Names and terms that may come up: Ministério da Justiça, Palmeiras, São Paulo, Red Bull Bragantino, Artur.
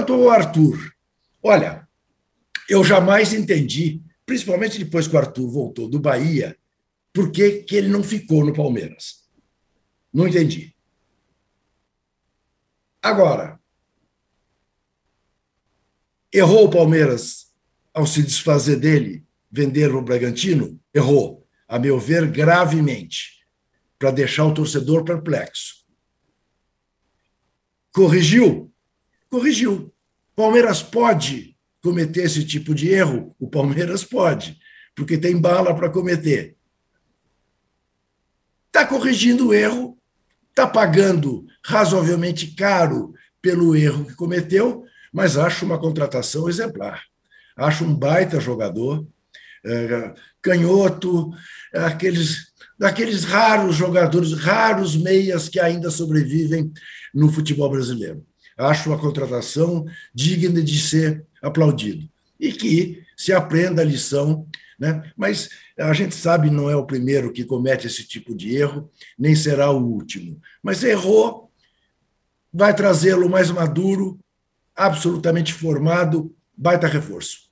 Quanto ao Artur, olha, eu jamais entendi, principalmente depois que o Artur voltou do Bahia, por que ele não ficou no Palmeiras. Não entendi. Agora, errou o Palmeiras ao se desfazer dele, vender o Bragantino? Errou, a meu ver, gravemente, para deixar o torcedor perplexo. Corrigiu? Corrigiu. Palmeiras pode cometer esse tipo de erro? O Palmeiras pode, porque tem bala para cometer. Está corrigindo o erro, está pagando razoavelmente caro pelo erro que cometeu, mas acho uma contratação exemplar. Acho um baita jogador, canhoto, daqueles raros jogadores, raros meias que ainda sobrevivem no futebol brasileiro. Acho uma contratação digna de ser aplaudido. E que se aprenda a lição, né? Mas a gente sabe, não é o primeiro que comete esse tipo de erro, nem será o último. Mas errou, vai trazê-lo mais maduro, absolutamente formado, baita reforço.